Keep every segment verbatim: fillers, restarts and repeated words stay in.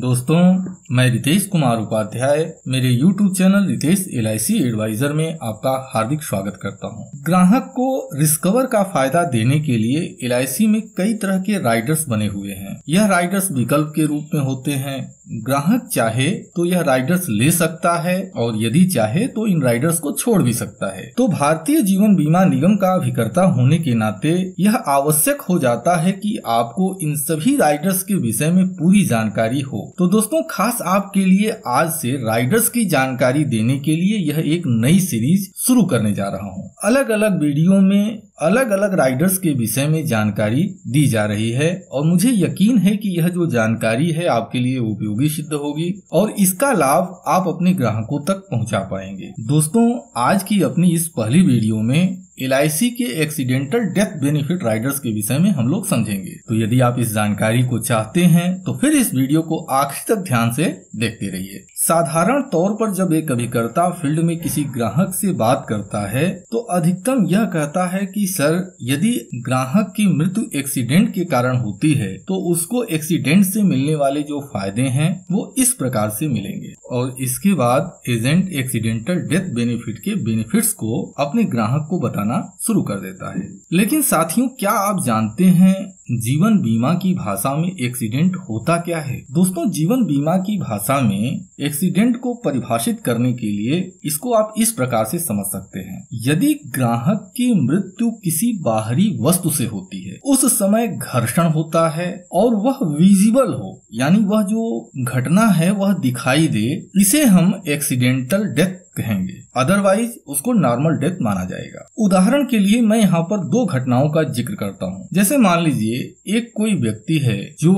दोस्तों, मैं रितेश कुमार उपाध्याय मेरे YouTube channel Ritesh L I C advisor में आपका हार्दिक स्वागत करता हूं। ग्राहक को रिस्क कवर का फायदा देने के लिए एल आई सी में कई तरह के राइडर्स बने हुए हैं। यह राइडर्स विकल्प के रूप में होते हैं। ग्राहक चाहे तो यह राइडर्स ले सकता है और यदि चाहे तो इन राइडर्स को छोड़ भी सकता है। तो भारतीय जीवन बीमा निगम का अभिकर्ता होने के नाते यह आवश्यक हो जाता है कि आपको इन सभी राइडर्स के विषय में पूरी जानकारी हो। तो दोस्तों, खास आपके लिए आज से राइडर्स की जानकारी देने के लिए यह एक नई सीरीज शुरू करने जा रहा हूं। अलग अलग वीडियो में अलग अलग राइडर्स के विषय में जानकारी दी जा रही है और मुझे यकीन है कि यह जो जानकारी है आपके लिए उपयोगी सिद्ध होगी और इसका लाभ आप अपने ग्राहकों तक पहुंचा पाएंगे। दोस्तों, आज की अपनी इस पहली वीडियो में एल आई सी के एक्सीडेंटल डेथ बेनिफिट राइडर्स के विषय में हम लोग समझेंगे। तो यदि आप इस जानकारी को चाहते हैं तो फिर इस वीडियो को आखिर तक ध्यान से देखते रहिए। साधारण तौर पर जब एक अभिकर्ता फील्ड में किसी ग्राहक से बात करता है तो अधिकतम यह कहता है कि सर, यदि ग्राहक की मृत्यु एक्सीडेंट के कारण होती है तो उसको एक्सीडेंट से मिलने वाले जो फायदे हैं वो इस प्रकार से मिलेंगे। और इसके बाद एजेंट एक्सीडेंटल डेथ बेनिफिट के बेनिफिट्स को अपने ग्राहक को बता शुरू कर देता है। लेकिन साथियों, क्या आप जानते हैं जीवन बीमा की भाषा में एक्सीडेंट होता क्या है? दोस्तों, जीवन बीमा की भाषा में एक्सीडेंट को परिभाषित करने के लिए इसको आप इस प्रकार से समझ सकते हैं। यदि ग्राहक की मृत्यु किसी बाहरी वस्तु से होती है, उस समय घर्षण होता है और वह विजिबल हो, यानी वह जो घटना है वह दिखाई दे, इसे हम एक्सीडेंटल डेथ कहेंगे। अदरवाइज उसको नॉर्मल डेथ माना जाएगा। उदाहरण के लिए मैं यहाँ पर दो घटनाओं का जिक्र करता हूँ। जैसे मान लीजिए एक कोई व्यक्ति है जो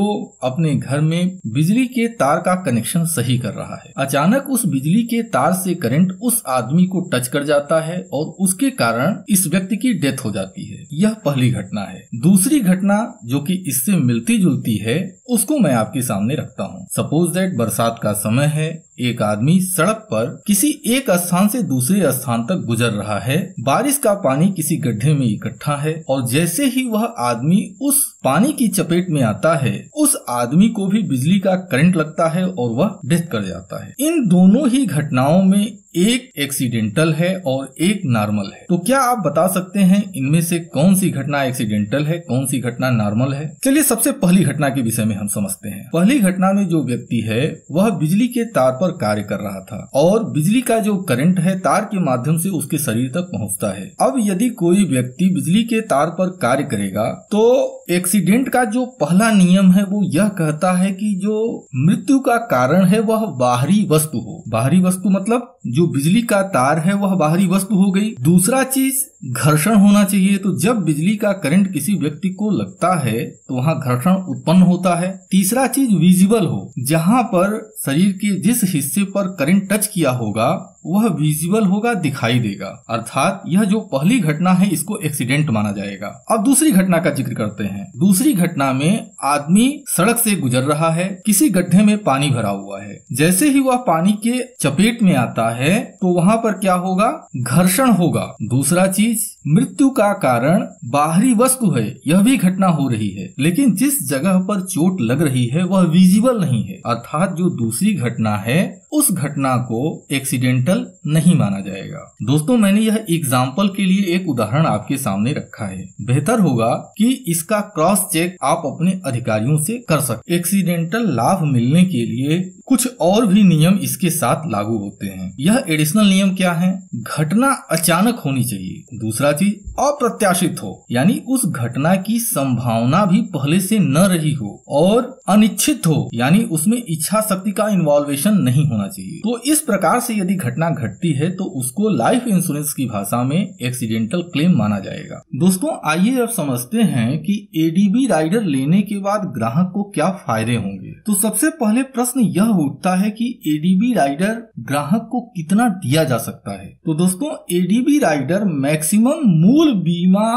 अपने घर में बिजली के तार का कनेक्शन सही कर रहा है। अचानक उस बिजली के तार से करंट उस आदमी को टच कर जाता है और उसके कारण इस व्यक्ति की डेथ हो जाती है। यह पहली घटना है। दूसरी घटना जो कि इससे मिलती जुलती है उसको मैं आपके सामने रखता हूँ। सपोज दैट बरसात का समय है, एक आदमी सड़क पर किसी एक स्थान से दूसरे स्थान तक गुजर रहा है, बारिश का पानी किसी गड्ढे में इकट्ठा है और जैसे ही वह आदमी उस पानी की चपेट में आता है, उस आदमी को भी बिजली का करंट लगता है और वह डेथ कर जाता है। इन दोनों ही घटनाओं में एक एक्सीडेंटल है और एक नॉर्मल है। तो क्या आप बता सकते हैं इनमें से कौन सी घटना एक्सीडेंटल है, कौन सी घटना नॉर्मल है? चलिए सबसे पहली घटना के विषय में हम समझते हैं। पहली घटना में जो व्यक्ति है वह बिजली के तार पर कार्य कर रहा था और बिजली का जो करंट है तार के माध्यम से उसके शरीर तक पहुंचता है। अब यदि कोई व्यक्ति बिजली के तार पर कार्य करेगा तो एक्सीडेंट का जो पहला नियम है वो यह कहता है कि जो मृत्यु का कारण है वह बाहरी वस्तु हो। बाहरी वस्तु मतलब जो बिजली का तार है वह बाहरी वस्तु हो गई। दूसरा चीज घर्षण होना चाहिए। तो जब बिजली का करंट किसी व्यक्ति को लगता है तो वहाँ घर्षण उत्पन्न होता है। तीसरा चीज विजिबल हो, जहाँ पर शरीर के जिस हिस्से पर करंट टच किया होगा वह विजिबल होगा, दिखाई देगा। अर्थात यह जो पहली घटना है इसको एक्सीडेंट माना जाएगा। अब दूसरी घटना का जिक्र करते हैं। दूसरी घटना में आदमी सड़क से गुजर रहा है, किसी गड्ढे में पानी भरा हुआ है, जैसे ही वह पानी के चपेट में आता है तो वहाँ पर क्या होगा? घर्षण होगा। दूसरा चीज मृत्यु का कारण बाहरी वस्तु है, यह भी घटना हो रही है, लेकिन जिस जगह पर चोट लग रही है वह विजिबल नहीं है। अर्थात जो दूसरी घटना है उस घटना को एक्सीडेंटल नहीं माना जाएगा। दोस्तों, मैंने यह एग्जाम्पल के लिए एक उदाहरण आपके सामने रखा है। बेहतर होगा कि इसका क्रॉस चेक आप अपने अधिकारियों से कर सकते। एक्सीडेंटल लाभ मिलने के लिए कुछ और भी नियम इसके साथ लागू होते हैं। यह एडिशनल नियम क्या है? घटना अचानक होनी चाहिए। दूसरा चीज अप्रत्याशित हो, यानी उस घटना की संभावना भी पहले से न रही हो, और अनिश्चित हो, यानी उसमें इच्छा शक्ति का इन्वॉल्वेशन नहीं होना चाहिए। तो इस प्रकार से यदि घटना घटती है तो उसको लाइफ इंश्योरेंस की भाषा में एक्सीडेंटल क्लेम माना जाएगा। दोस्तों, आइए अब समझते हैं कि एडीबी राइडर लेने के बाद ग्राहक को क्या फायदे होंगे। तो सबसे पहले प्रश्न यह उठता है कि एडीबी राइडर ग्राहक को कितना दिया जा सकता है। तो दोस्तों, एडीबी राइडर मैक्सिमम मूल बीमा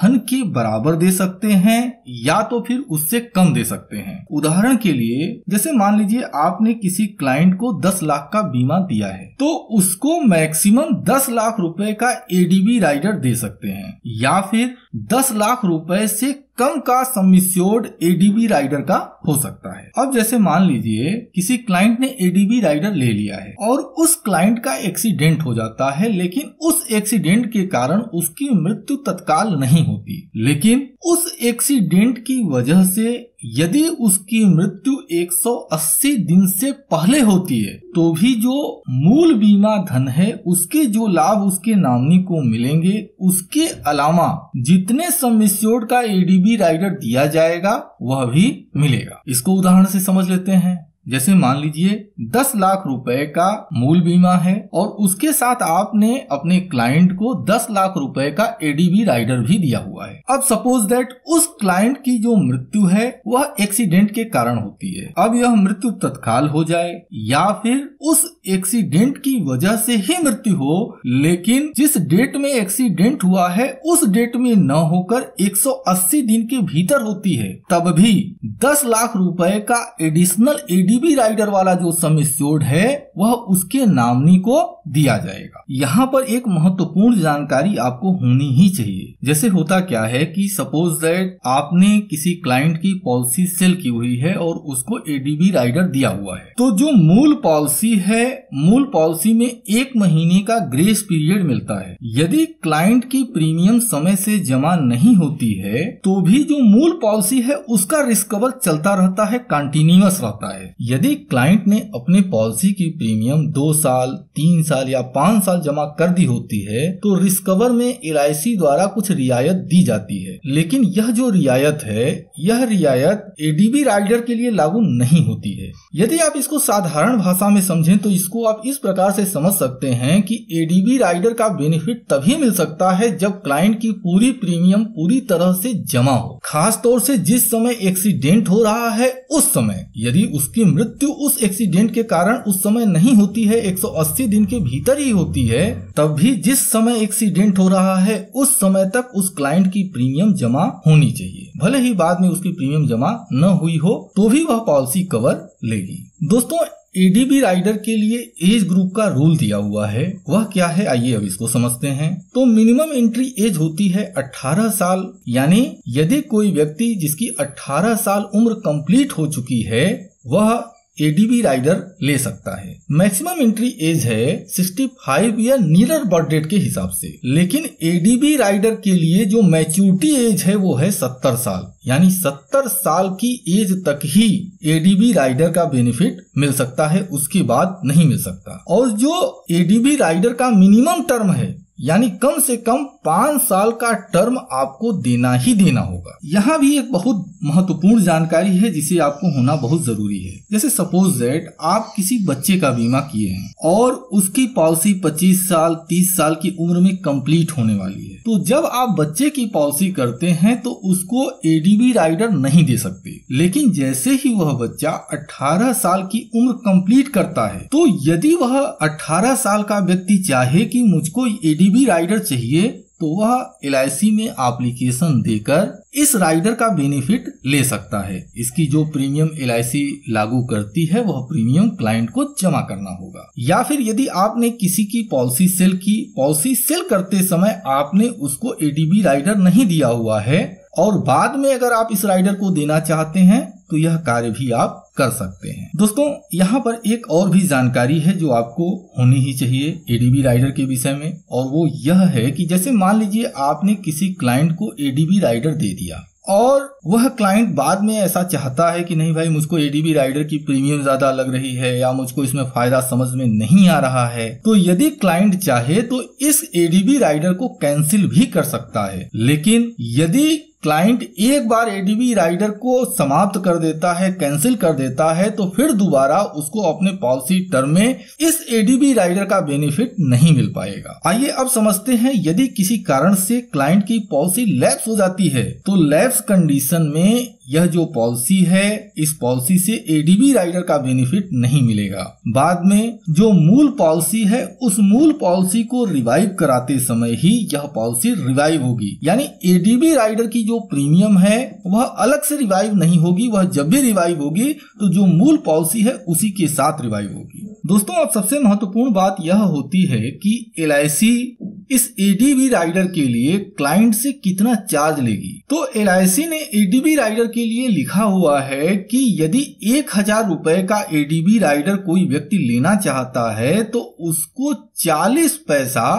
धन के बराबर दे सकते हैं या तो फिर उससे कम दे सकते हैं। उदाहरण के लिए जैसे मान लीजिए आपने किसी क्लाइंट को दस लाख का बीमा दिया है तो उसको मैक्सिमम दस लाख रुपए का एडीबी राइडर दे सकते हैं, या फिर दस लाख रुपए से कम का सम्मिश्रण एडीबी राइडर का हो सकता है। अब जैसे मान लीजिए किसी क्लाइंट ने एडीबी राइडर ले लिया है और उस क्लाइंट का एक्सीडेंट हो जाता है, लेकिन उस एक्सीडेंट के कारण उसकी मृत्यु तत्काल नहीं होती, लेकिन उस एक्सीडेंट की वजह से यदि उसकी मृत्यु एक सौ अस्सी दिन से पहले होती है तो भी जो मूल बीमा धन है उसके जो लाभ उसके नामनी को मिलेंगे उसके अलावा जितने सम्मिश्रण का एडीबी राइडर दिया जाएगा वह भी मिलेगा। इसको उदाहरण से समझ लेते हैं। जैसे मान लीजिए दस लाख रुपए का मूल बीमा है और उसके साथ आपने अपने क्लाइंट को दस लाख रुपए का एडीबी राइडर भी दिया हुआ है। अब सपोज दैट उस क्लाइंट की जो मृत्यु है वह एक्सीडेंट के कारण होती है। अब यह मृत्यु तत्काल हो जाए या फिर उस एक्सीडेंट की वजह से ही मृत्यु हो, लेकिन जिस डेट में एक्सीडेंट हुआ है उस डेट में न होकर एक सौ अस्सी दिन के भीतर होती है, तब भी दस लाख रुपए का एडिशनल एडी भी राइडर वाला जो सम्मिश्रण है वह उसके नामनी को दिया जाएगा। यहाँ पर एक महत्वपूर्ण जानकारी आपको होनी ही चाहिए। जैसे होता क्या है कि सपोज दैट आपने किसी क्लाइंट की पॉलिसी सेल की हुई है और उसको एडीबी राइडर दिया हुआ है, तो जो मूल पॉलिसी है मूल पॉलिसी में एक महीने का ग्रेस पीरियड मिलता है। यदि क्लाइंट की प्रीमियम समय से जमा नहीं होती है तो भी जो मूल पॉलिसी है उसका रिस्कवर चलता रहता है, कंटिन्यूअस रहता है। यदि क्लाइंट ने अपने पॉलिसी की प्रीमियम दो साल तीन साल या पाँच साल जमा कर दी होती है तो रिस्कवर में एल आई सी द्वारा कुछ रियायत दी जाती है, लेकिन यह जो रियायत है यह रियायत एडीबी राइडर के लिए लागू नहीं होती है। यदि आप इसको साधारण भाषा में समझें तो इसको आप इस प्रकार से समझ सकते हैं कि एडीबी राइडर का बेनिफिट तभी मिल सकता है जब क्लाइंट की पूरी प्रीमियम पूरी तरह से जमा हो, खास तौर से जिस समय एक्सीडेंट हो रहा है उस समय। यदि उसकी मृत्यु उस एक्सीडेंट के कारण उस समय नहीं होती है, एक सौ अस्सी दिन के भीतर ही होती है, तब भी जिस समय एक्सीडेंट हो रहा है उस समय तक उस क्लाइंट की प्रीमियम जमा होनी चाहिए। भले ही बाद में उसकी प्रीमियम जमा न हुई हो तो भी वह पॉलिसी कवर लेगी। दोस्तों, एडीबी राइडर के लिए एज ग्रुप का रूल दिया हुआ है, वह क्या है आइए अब इसको समझते हैं। तो मिनिमम एंट्री एज होती है अठारह साल, यानी यदि कोई व्यक्ति जिसकी अठारह साल उम्र कंप्लीट हो चुकी है वह एडीबी राइडर ले सकता है। मैक्सिमम एंट्री एज है पैंसठ या नियर बर्थ डेट के हिसाब से, लेकिन एडीबी राइडर के लिए जो मैच्योरिटी एज है वो है सत्तर साल, यानी सत्तर साल की एज तक ही एडीबी राइडर का बेनिफिट मिल सकता है, उसके बाद नहीं मिल सकता। और जो एडीबी राइडर का मिनिमम टर्म है यानी कम से कम पाँच साल का टर्म आपको देना ही देना होगा। यहाँ भी एक बहुत महत्वपूर्ण जानकारी है जिसे आपको होना बहुत जरूरी है। जैसे सपोज दैट आप किसी बच्चे का बीमा किए हैं और उसकी पॉलिसी पच्चीस साल तीस साल की उम्र में कंप्लीट होने वाली है, तो जब आप बच्चे की पॉलिसी करते हैं तो उसको एडीबी राइडर नहीं दे सकते, लेकिन जैसे ही वह बच्चा अठारह साल की उम्र कंप्लीट करता है तो यदि वह अठारह साल का व्यक्ति चाहे कि मुझको एडी एडीबी राइडर चाहिए तो वह एल आई सी में एप्लीकेशन देकर इस राइडर का बेनिफिट ले सकता है। इसकी जो प्रीमियम एल आई सी लागू करती है वह प्रीमियम क्लाइंट को जमा करना होगा। या फिर यदि आपने किसी की पॉलिसी सेल की पॉलिसी सेल करते समय आपने उसको एडीबी राइडर नहीं दिया हुआ है और बाद में अगर आप इस राइडर को देना चाहते हैं तो यह कार्य भी आप कर सकते हैं। दोस्तों, यहाँ पर एक और भी जानकारी है जो आपको होनी ही चाहिए एडीबी राइडर के विषय में, और वो यह है कि जैसे मान लीजिए आपने किसी क्लाइंट को एडीबी राइडर दे दिया और वह क्लाइंट बाद में ऐसा चाहता है कि नहीं भाई मुझको एडीबी राइडर की प्रीमियम ज्यादा लग रही है या मुझको इसमें फायदा समझ में नहीं आ रहा है, तो यदि क्लाइंट चाहे तो इस एडीबी राइडर को कैंसिल भी कर सकता है। लेकिन यदि क्लाइंट एक बार एडीबी राइडर को समाप्त कर देता है, कैंसिल कर देता है, तो फिर दोबारा उसको अपने पॉलिसी टर्म में इस एडीबी राइडर का बेनिफिट नहीं मिल पाएगा। आइए अब समझते हैं यदि किसी कारण से क्लाइंट की पॉलिसी लैप्स हो जाती है तो लैप्स कंडीशन में यह जो पॉलिसी है इस पॉलिसी से एडीबी राइडर का बेनिफिट नहीं मिलेगा। बाद में जो मूल पॉलिसी है उस मूल पॉलिसी को रिवाइव कराते समय ही यह पॉलिसी रिवाइव होगी, यानी एडीबी राइडर की जो प्रीमियम है वह अलग से रिवाइव नहीं होगी, वह जब भी रिवाइव होगी तो जो मूल पॉलिसी है उसी के साथ रिवाइव होगी। दोस्तों, अब सबसे महत्वपूर्ण बात यह होती है कि एल आई सी इस ईडीबी राइडर के लिए क्लाइंट से कितना चार्ज लेगी। तो एल आई सी ने ईडीबी राइडर के लिए लिखा हुआ है कि यदि एक हजार रूपए का ईडीबी राइडर कोई व्यक्ति लेना चाहता है तो उसको चालीस पैसा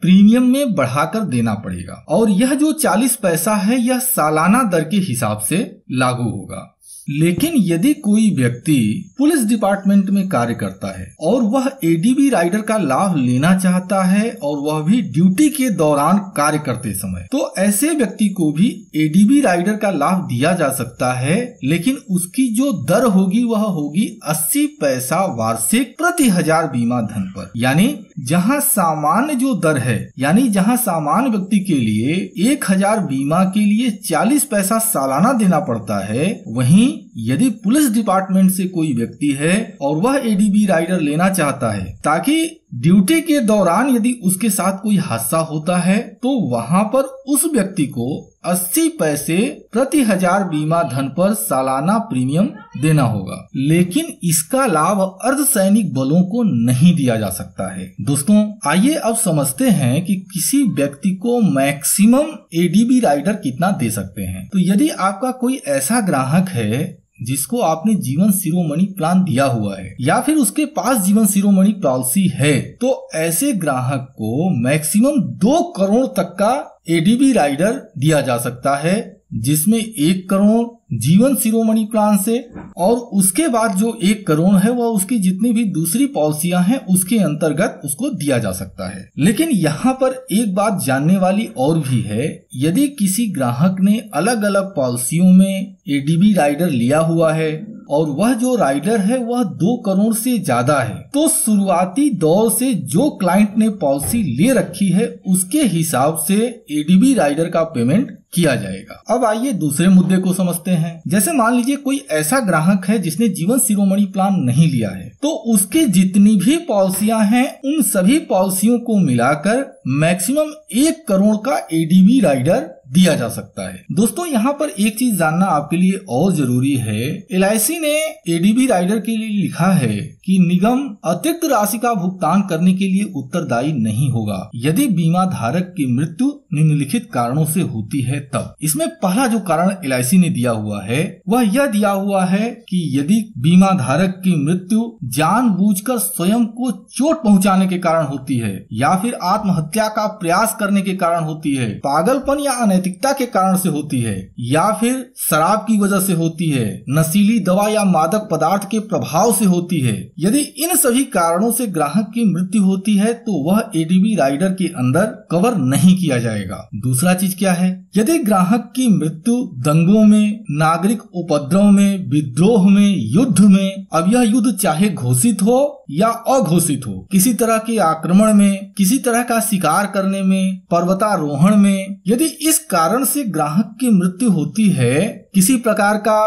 प्रीमियम में बढ़ाकर देना पड़ेगा और यह जो चालीस पैसा है यह सालाना दर के हिसाब से लागू होगा। लेकिन यदि कोई व्यक्ति पुलिस डिपार्टमेंट में कार्य करता है और वह एडीबी राइडर का लाभ लेना चाहता है और वह भी ड्यूटी के दौरान कार्य करते समय, तो ऐसे व्यक्ति को भी एडीबी राइडर का लाभ दिया जा सकता है, लेकिन उसकी जो दर होगी वह होगी अस्सी पैसा वार्षिक प्रति हजार बीमा धन पर। यानी जहां सामान्य जो दर है, यानी जहां सामान्य व्यक्ति के लिए एक हजार बीमा के लिए चालीस पैसा सालाना देना पड़ता है, वहीं यदि पुलिस डिपार्टमेंट से कोई व्यक्ति है और वह एडीबी राइडर लेना चाहता है ताकि ड्यूटी के दौरान यदि उसके साथ कोई हादसा होता है तो वहां पर उस व्यक्ति को अस्सी पैसे प्रति हजार बीमा धन पर सालाना प्रीमियम देना होगा। लेकिन इसका लाभ अर्धसैनिक बलों को नहीं दिया जा सकता है। दोस्तों, आइए अब समझते हैं कि किसी व्यक्ति को मैक्सिमम एडीबी राइडर कितना दे सकते हैं। तो यदि आपका कोई ऐसा ग्राहक है जिसको आपने जीवन शिरोमणि प्लान दिया हुआ है या फिर उसके पास जीवन शिरोमणि पॉलिसी है, तो ऐसे ग्राहक को मैक्सिमम दो करोड़ तक का एडीबी राइडर दिया जा सकता है, जिसमें एक करोड़ जीवन शिरोमणि प्लान से और उसके बाद जो एक करोड़ है वह उसकी जितनी भी दूसरी पॉलिसियां हैं उसके अंतर्गत उसको दिया जा सकता है। लेकिन यहाँ पर एक बात जानने वाली और भी है, यदि किसी ग्राहक ने अलग अलग पॉलिसियों में एडीबी राइडर लिया हुआ है और वह जो राइडर है वह दो करोड़ से ज्यादा है, तो शुरुआती दौर से जो क्लाइंट ने पॉलिसी ले रखी है उसके हिसाब से एडीबी राइडर का पेमेंट किया जाएगा। अब आइए दूसरे मुद्दे को समझते हैं। जैसे मान लीजिए कोई ऐसा ग्राहक है जिसने जीवन शिरोमणि प्लान नहीं लिया है, तो उसके जितनी भी पॉलिसियां हैं उन सभी पॉलिसियों को मिलाकर मैक्सिमम एक करोड़ का एडीबी राइडर दिया जा सकता है। दोस्तों, यहाँ पर एक चीज जानना आपके लिए और जरूरी है। एल आई सी ने एडीबी राइडर के लिए लिखा है कि निगम अतिरिक्त राशि का भुगतान करने के लिए उत्तरदायी नहीं होगा यदि बीमा धारक की मृत्यु निम्नलिखित कारणों से होती है तब। इसमें पहला जो कारण एल आई सी ने दिया हुआ है वह यह दिया हुआ है कि यदि बीमा धारक की मृत्यु जानबूझकर स्वयं को चोट पहुँचाने के कारण होती है या फिर आत्महत्या का प्रयास करने के कारण होती है, पागलपन या नैतिकता के कारण से होती है या फिर शराब की वजह से होती है, नशीली दवा या मादक पदार्थ के प्रभाव से होती है, यदि इन सभी कारणों से ग्राहक की मृत्यु होती है तो वह एडीबी राइडर के अंदर कवर नहीं किया जाएगा। दूसरा चीज क्या है, यदि ग्राहक की मृत्यु दंगों में, नागरिक उपद्रव में, विद्रोह में, युद्ध में, अब यह युद्ध चाहे घोषित हो या अघोषित हो, किसी तरह के आक्रमण में, किसी तरह का शिकार करने में, पर्वतारोहण में, यदि इस कारण से ग्राहक की मृत्यु होती है, किसी प्रकार का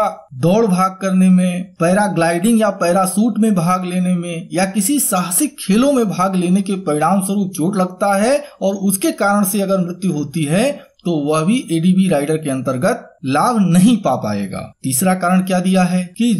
दौड़ भाग करने में, पैराग्लाइडिंग या पैरासूट में भाग लेने में या किसी साहसिक खेलों में भाग लेने के परिणाम स्वरूप चोट लगता है और उसके कारण से अगर मृत्यु होती है तो वह भी एडीबी राइडर के अंतर्गत लाभ नहीं पा पाएगा। तीसरा कारण क्या दिया है कि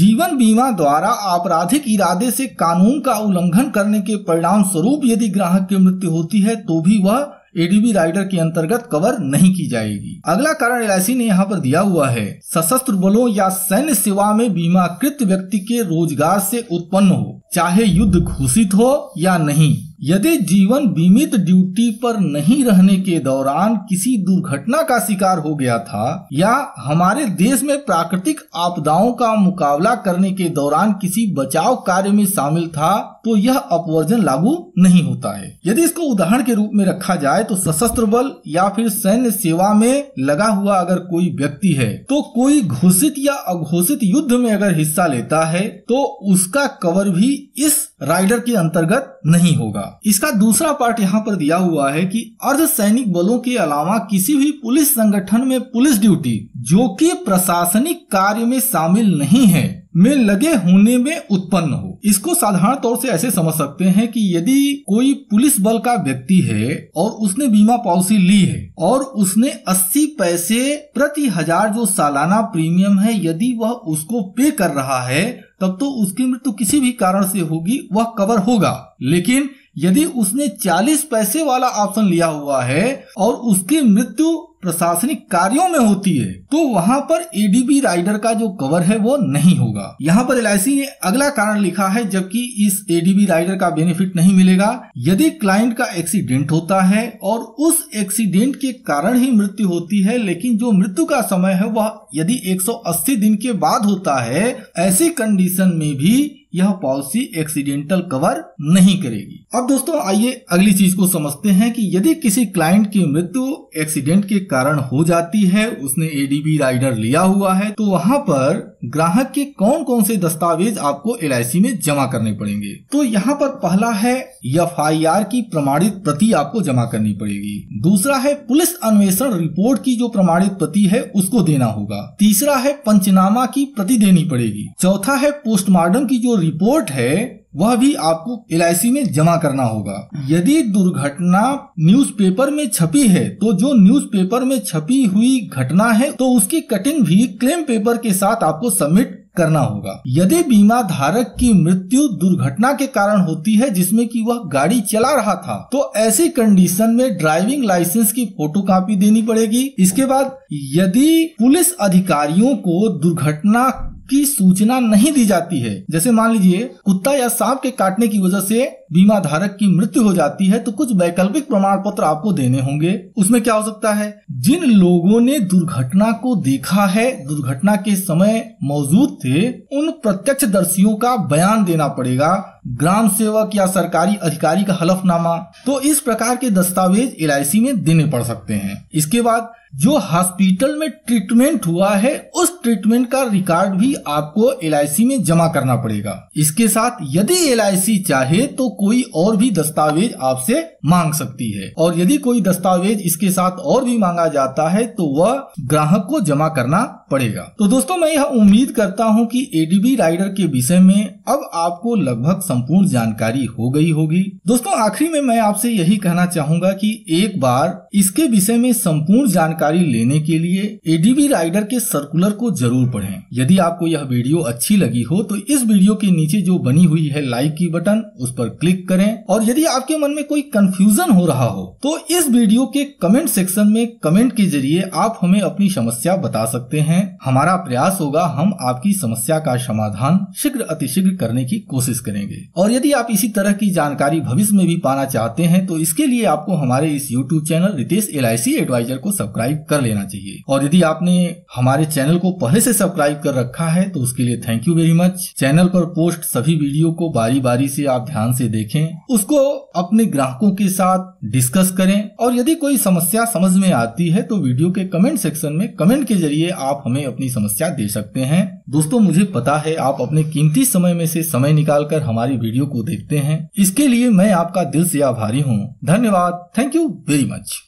जीवन बीमा द्वारा आपराधिक इरादे से कानून का उल्लंघन करने के परिणाम स्वरूप यदि ग्राहक की मृत्यु होती है तो भी वह एडीबी राइडर के अंतर्गत कवर नहीं की जाएगी। अगला कारण एल आई सी ने यहाँ पर दिया हुआ है, सशस्त्र बलों या सैन्य सेवा में बीमाकृत व्यक्ति के रोजगार से उत्पन्न हो, चाहे युद्ध घोषित हो या नहीं, यदि जीवन बीमित ड्यूटी पर नहीं रहने के दौरान किसी दुर्घटना का शिकार हो गया था या हमारे देश में प्राकृतिक आपदाओं का मुकाबला करने के दौरान किसी बचाव कार्य में शामिल था, तो यह अपवर्जन लागू नहीं होता है। यदि इसको उदाहरण के रूप में रखा जाए तो सशस्त्र बल या फिर सैन्य सेवा में लगा हुआ अगर कोई व्यक्ति है तो कोई घोषित या अघोषित युद्ध में अगर हिस्सा लेता है तो उसका कवर भी इस राइडर के अंतर्गत नहीं होगा। इसका दूसरा पार्ट यहाँ पर दिया हुआ है कि अर्धसैनिक बलों के अलावा किसी भी पुलिस संगठन में पुलिस ड्यूटी जो कि प्रशासनिक कार्य में शामिल नहीं है में लगे होने में उत्पन्न हो। इसको साधारण तौर से ऐसे समझ सकते हैं कि यदि कोई पुलिस बल का व्यक्ति है और उसने बीमा पॉलिसी ली है और उसने अस्सी पैसे प्रति हजार जो सालाना प्रीमियम है यदि वह उसको पे कर रहा है तब तो उसकी मृत्यु किसी भी कारण से होगी वह कवर होगा। लेकिन यदि उसने चालीस पैसे वाला ऑप्शन लिया हुआ है और उसकी मृत्यु प्रशासनिक कार्यों में होती है तो वहाँ पर एडीबी राइडर का जो कवर है वो नहीं होगा। यहाँ पर एल आई सी ने अगला कारण लिखा है जबकि इस एडीबी राइडर का बेनिफिट नहीं मिलेगा। यदि क्लाइंट का एक्सीडेंट होता है और उस एक्सीडेंट के कारण ही मृत्यु होती है लेकिन जो मृत्यु का समय है वह यदि एक सौ अस्सी दिन के बाद होता है, ऐसी कंडीशन में भी यह पॉलिसी एक्सीडेंटल कवर नहीं करेगी। अब दोस्तों आइए अगली चीज को समझते हैं कि यदि किसी क्लाइंट की मृत्यु एक्सीडेंट के कारण हो जाती है, उसने एडीबी राइडर लिया हुआ है, तो वहाँ पर ग्राहक के कौन कौन से दस्तावेज आपको एल आई सी में जमा करने पड़ेंगे। तो यहाँ पर पहला है एफ आई आर की प्रमाणित प्रति आपको जमा करनी पड़ेगी। दूसरा है पुलिस अन्वेषण रिपोर्ट की जो प्रमाणित प्रति है उसको देना होगा। तीसरा है पंचनामा की प्रति देनी पड़ेगी। चौथा है पोस्टमार्टम की जो रिपोर्ट है वह भी आपको एल आई सी में जमा करना होगा। यदि दुर्घटना न्यूज़पेपर में छपी है तो जो न्यूज़पेपर में छपी हुई घटना है तो उसकी कटिंग भी क्लेम पेपर के साथ आपको सबमिट करना होगा। यदि बीमा धारक की मृत्यु दुर्घटना के कारण होती है जिसमें कि वह गाड़ी चला रहा था तो ऐसी कंडीशन में ड्राइविंग लाइसेंस की फोटोकॉपी देनी पड़ेगी। इसके बाद यदि पुलिस अधिकारियों को दुर्घटना की सूचना नहीं दी जाती है, जैसे मान लीजिए कुत्ता या सांप के काटने की वजह से बीमा धारक की मृत्यु हो जाती है तो कुछ वैकल्पिक प्रमाण पत्र आपको देने होंगे। उसमें क्या हो सकता है, जिन लोगों ने दुर्घटना को देखा है, दुर्घटना के समय मौजूद थे, उन प्रत्यक्षदर्शियों का बयान देना पड़ेगा, ग्राम सेवक या सरकारी अधिकारी का हलफनामा। तो इस प्रकार के दस्तावेज एल आई सी में देने पड़ सकते हैं। इसके बाद जो हॉस्पिटल में ट्रीटमेंट हुआ है उस ट्रीटमेंट का रिकॉर्ड भी आपको एल आई सी में जमा करना पड़ेगा। इसके साथ यदि एल आई सी चाहे तो कोई और भी दस्तावेज आपसे मांग सकती है और यदि कोई दस्तावेज इसके साथ और भी मांगा जाता है तो वह ग्राहक को जमा करना पड़ेगा। तो दोस्तों मैं यह उम्मीद करता हूँ कि एडीबी राइडर के विषय में अब आपको लगभग संपूर्ण जानकारी हो गई होगी। दोस्तों आखिरी में मैं आपसे यही कहना चाहूंगा कि एक बार इसके विषय में संपूर्ण जानकारी लेने के लिए एडीबी राइडर के सर्कुलर को जरूर पढ़ें। यदि आपको यह वीडियो अच्छी लगी हो तो इस वीडियो के नीचे जो बनी हुई है लाइक की बटन, उस पर क्लिक करें और यदि आपके मन में कोई कंफ्यूजन हो रहा हो तो इस वीडियो के कमेंट सेक्शन में कमेंट के जरिए आप हमें अपनी समस्या बता सकते हैं। हमारा प्रयास होगा हम आपकी समस्या का समाधान शीघ्र अतिशीघ्र करने की कोशिश करेंगे। और यदि आप इसी तरह की जानकारी भविष्य में भी पाना चाहते हैं तो इसके लिए आपको हमारे इस YouTube channel Ritesh L I C advisor को सब्सक्राइब कर लेना चाहिए। और यदि आपने हमारे चैनल को पहले से सब्सक्राइब कर रखा है तो उसके लिए thank you very much. Channel पर पोस्ट सभी वीडियो को बारी बारी से आप ध्यान से देखें, उसको अपने ग्राहकों के साथ डिस्कस करें और यदि कोई समस्या समझ में आती है तो वीडियो के कमेंट सेक्शन में कमेंट के जरिए आप हमें अपनी समस्या दे सकते हैं। दोस्तों मुझे पता है आप अपने कीमती समय में से समय निकालकर हमारी वीडियो को देखते हैं, इसके लिए मैं आपका दिल से आभारी हूँ। धन्यवाद, थैंक यू वेरी मच।